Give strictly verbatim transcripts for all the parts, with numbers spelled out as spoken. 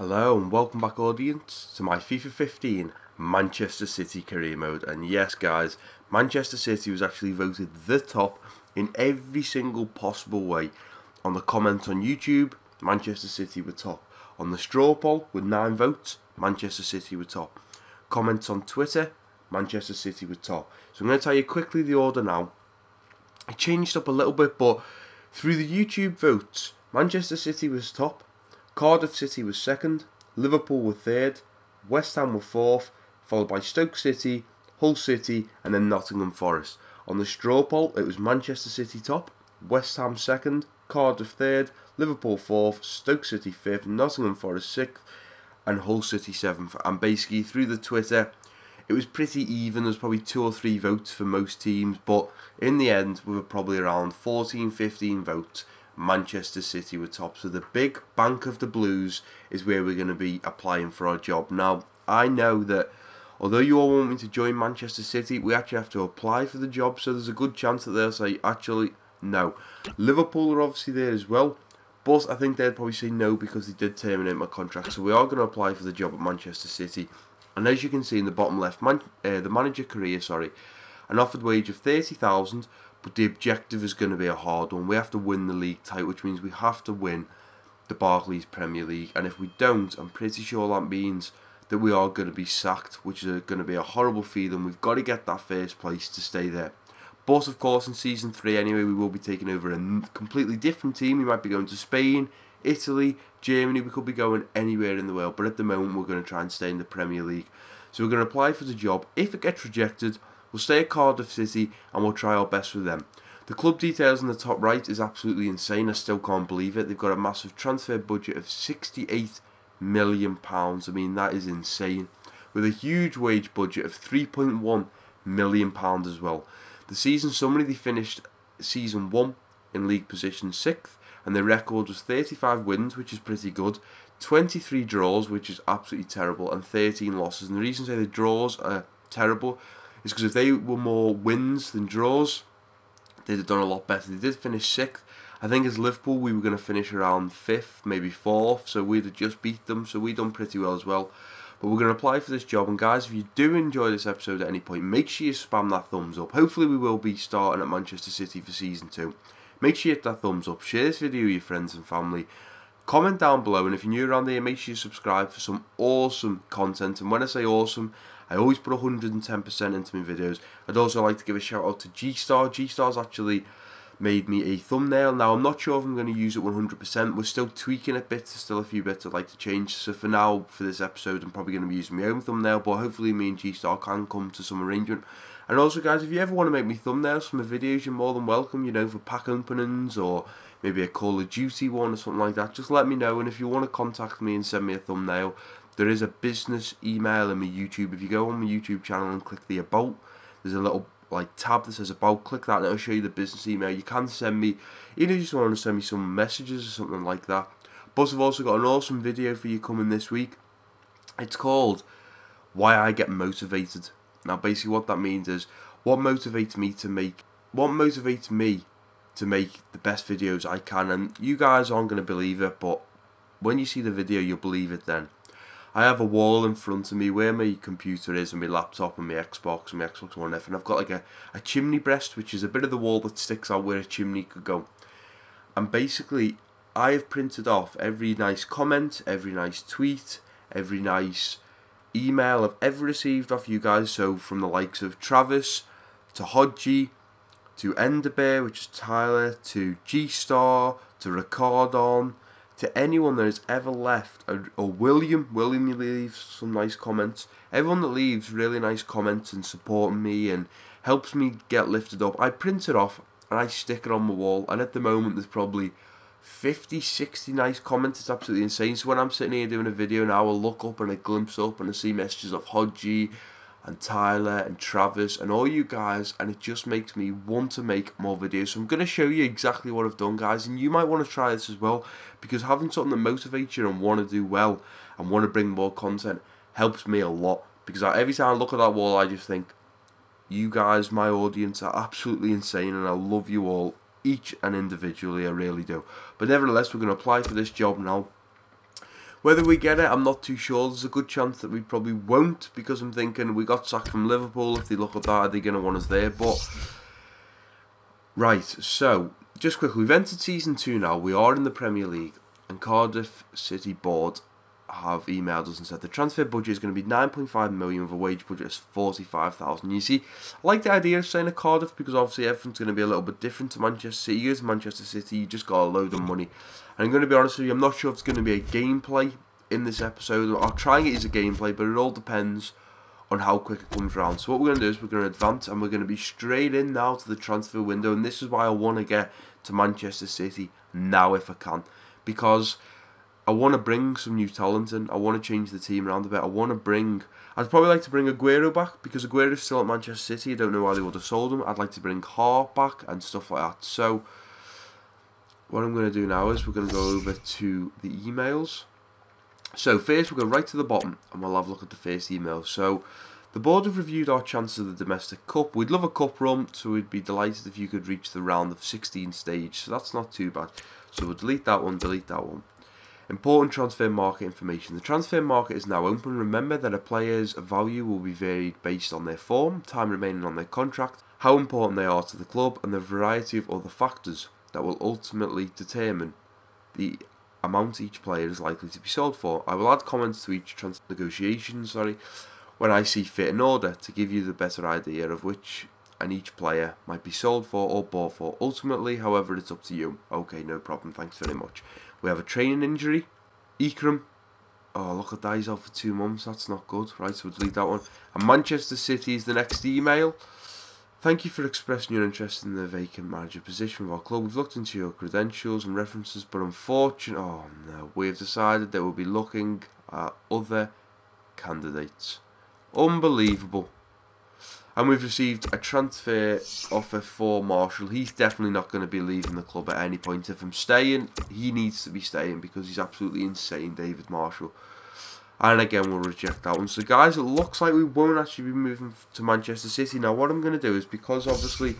Hello and welcome back, audience, to my FIFA fifteen Manchester City career mode. And yes guys, Manchester City was actually voted the top in every single possible way. On the comments on YouTube, Manchester City were top. On the straw poll with nine votes, Manchester City were top. Comments on Twitter, Manchester City were top. So I'm going to tell you quickly the order now. I changed up a little bit, but through the YouTube votes, Manchester City was top. Cardiff City was second, Liverpool were third, West Ham were fourth, followed by Stoke City, Hull City and then Nottingham Forest. On the straw poll it was Manchester City top, West Ham second, Cardiff third, Liverpool fourth, Stoke City fifth, Nottingham Forest sixth and Hull City seventh. And basically through the Twitter it was pretty even. There's probably two or three votes for most teams, but in the end we were probably around fourteen fifteen votes. Manchester City were top, so the big bank of the blues is where we're going to be applying for our job. Now, I know that although you all want me to join Manchester City, we actually have to apply for the job, so there's a good chance that they'll say, actually, no. Liverpool are obviously there as well, but I think they'd probably say no because they did terminate my contract, so we are going to apply for the job at Manchester City. And as you can see in the bottom left, man, uh, the manager career, sorry, an offered wage of thirty thousand pounds, but the objective is going to be a hard one. We have to win the league title, which means we have to win the Barclays Premier League. And if we don't, I'm pretty sure that means that we are going to be sacked, which is going to be a horrible feeling. We've got to get that first place to stay there. But, of course, in Season three, anyway, we will be taking over a completely different team. We might be going to Spain, Italy, Germany. We could be going anywhere in the world. But at the moment, we're going to try and stay in the Premier League. So we're going to apply for the job. If it gets rejected, we'll stay at Cardiff City and we'll try our best with them. The club details in the top right is absolutely insane. I still can't believe it. They've got a massive transfer budget of sixty-eight million pounds. I mean, that is insane. With a huge wage budget of three point one million pounds as well. The season summary, they finished Season one in league position sixth. And their record was thirty-five wins, which is pretty good. twenty-three draws, which is absolutely terrible. And thirteen losses. And the reason I say the draws are terrible is because if they were more wins than draws, they'd have done a lot better. They did finish sixth. I think as Liverpool, we were going to finish around fifth, maybe fourth, so we'd have just beat them, so we'd done pretty well as well. But we're going to apply for this job, and guys, if you do enjoy this episode at any point, make sure you spam that thumbs up. Hopefully we will be starting at Manchester City for Season two. Make sure you hit that thumbs up, share this video with your friends and family, comment down below, and if you're new around here, make sure you subscribe for some awesome content. And when I say awesome, I always put one hundred and ten percent into my videos. I'd also like to give a shout out to G Star. G Star's actually made me a thumbnail. Now, I'm not sure if I'm going to use it one hundred percent. We're still tweaking a bit. There's still a few bits I'd like to change. So for now, for this episode, I'm probably going to be using my own thumbnail. But hopefully me and G Star can come to some arrangement. And also, guys, if you ever want to make me thumbnails for my videos, you're more than welcome. You know, for pack openings or maybe a Call of Duty one or something like that. Just let me know. And if you want to contact me and send me a thumbnail, there is a business email in my YouTube. If you go on my YouTube channel and click the About, there's a little like tab that says About. Click that and it'll show you the business email. You can send me, even if you just want to send me some messages or something like that. But I've also got an awesome video for you coming this week. It's called Why I Get Motivated. Now basically what that means is what motivates me to make, what motivates me to make the best videos I can. And you guys aren't going to believe it, but when you see the video, you'll believe it then. I have a wall in front of me where my computer is and my laptop and my Xbox and my Xbox One F, and I've got like a, a chimney breast, which is a bit of the wall that sticks out where a chimney could go. And basically, I have printed off every nice comment, every nice tweet, every nice email I've ever received off you guys. So from the likes of Travis, to Hodgie, to Enderbear, which is Tyler, to G-Star, to Ricardon, to anyone that has ever left, or, or William, William leaves some nice comments. Everyone that leaves really nice comments and supporting me and helps me get lifted up, I print it off and I stick it on my wall. And at the moment there's probably fifty, sixty nice comments. It's absolutely insane. So when I'm sitting here doing a video now, I'll look up and I glimpse up and I see messages of Hodgie and Tyler and Travis and all you guys, and it just makes me want to make more videos. So I'm going to show you exactly what I've done, guys, and you might want to try this as well, because having something that motivates you and want to do well and want to bring more content helps me a lot, because I, every time I look at that wall I just think, you guys, my audience, are absolutely insane, and I love you all, each and individually, I really do. But nevertheless, we're going to apply for this job now. Whether we get it, I'm not too sure. There's a good chance that we probably won't, because I'm thinking we got sacked from Liverpool. If they look at that, are they going to want us there? But, right, so, just quickly, we've entered Season two now. We are in the Premier League, and Cardiff City Board have emailed us and said the transfer budget is going to be nine point five million with a wage budget of forty-five thousand. You see, I like the idea of staying at Cardiff because obviously everything's going to be a little bit different to Manchester City. As Manchester City, you just got a load of money. And I'm going to be honest with you, I'm not sure if it's going to be a gameplay in this episode. I'll try and get it as a gameplay, but it all depends on how quick it comes around. So what we're going to do is we're going to advance and we're going to be straight in now to the transfer window. And this is why I want to get to Manchester City now if I can, because I want to bring some new talent in. I want to change the team around a bit. I want to bring... I'd probably like to bring Aguero back, because Aguero's still at Manchester City. I don't know why they would have sold him. I'd like to bring Hart back and stuff like that. So, what I'm going to do now is we're going to go over to the emails. So, first we'll go right to the bottom, and we'll have a look at the first email. So, the board have reviewed our chances of the domestic cup. We'd love a cup run, so we'd be delighted if you could reach the round of sixteen stage. So, that's not too bad. So, we'll delete that one, delete that one. Important transfer market information. The transfer market is now open. Remember that a player's value will be varied based on their form, time remaining on their contract, how important they are to the club, and the variety of other factors that will ultimately determine the amount each player is likely to be sold for. I will add comments to each transfer negotiation sorry, when I see fit in order to give you the better idea of which and each player might be sold for or bought for. Ultimately, however, it's up to you. Okay, no problem. Thanks very much. We have a training injury. Ikram. Oh, look at that. He's out for two months. That's not good. Right, so we'll delete that one. And Manchester City is the next email. Thank you for expressing your interest in the vacant manager position of our club. We've looked into your credentials and references, but unfortunately... Oh, no. We have decided that we'll be looking at other candidates. Unbelievable. And we've received a transfer offer for Marshall. He's definitely not going to be leaving the club at any point. If I'm staying, he needs to be staying because he's absolutely insane, David Marshall. And again, we'll reject that one. So, guys, it looks like we won't actually be moving to Manchester City. Now, what I'm going to do is, because obviously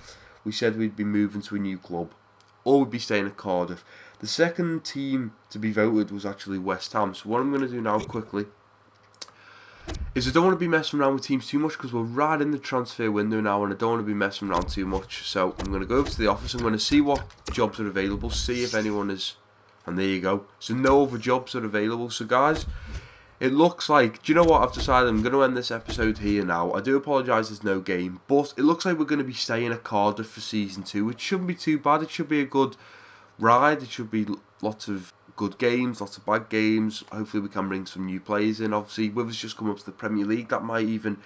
we said we'd be moving to a new club, or we'd be staying at Cardiff, the second team to be voted was actually West Ham. So what I'm going to do now quickly is I don't want to be messing around with teams too much because we're right in the transfer window now and I don't want to be messing around too much. So I'm going to go over to the office. I'm going to see what jobs are available, see if anyone is... And there you go. So no other jobs are available. So guys, it looks like... Do you know what? I've decided I'm going to end this episode here now. I do apologise there's no game, but it looks like we're going to be staying at Cardiff for Season two, which shouldn't be too bad. It should be a good ride. It should be lots of good games, lots of bad games. Hopefully we can bring some new players in. Obviously, with us just come up to the Premier League, that might even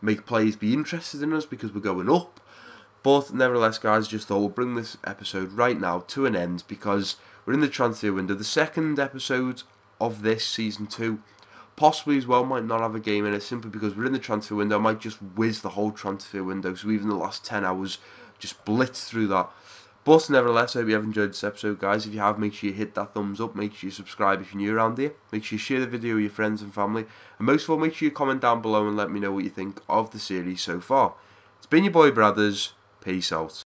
make players be interested in us because we're going up. But nevertheless, guys, just thought we'll bring this episode right now to an end because we're in the transfer window. The second episode of this Season two possibly as well might not have a game in it simply because we're in the transfer window. I might just whiz the whole transfer window, so even the last ten hours just blitz through that. But nevertheless, I hope you have enjoyed this episode, guys. If you have, make sure you hit that thumbs up. Make sure you subscribe if you're new around here. Make sure you share the video with your friends and family. And most of all, make sure you comment down below and let me know what you think of the series so far. It's been your boy, BRAD three R R Z. Peace out.